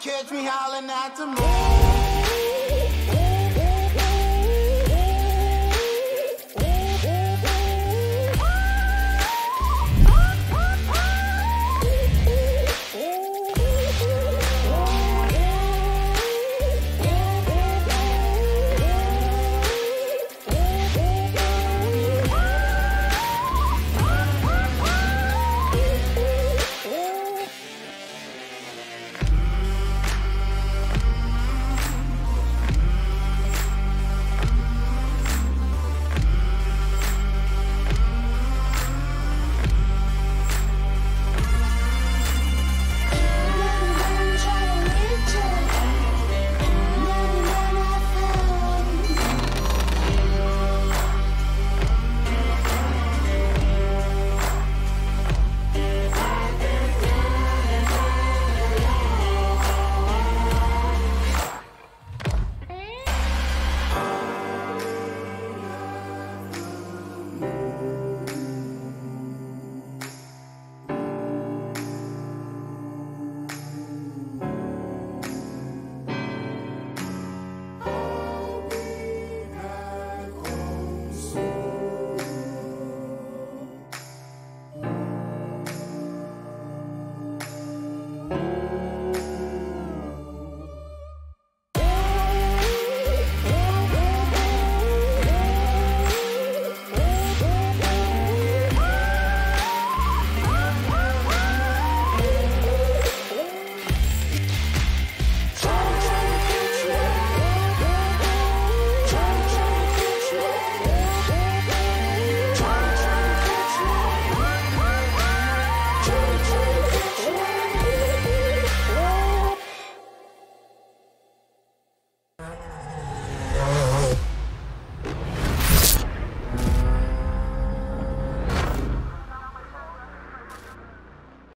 Catch me howling at the moon.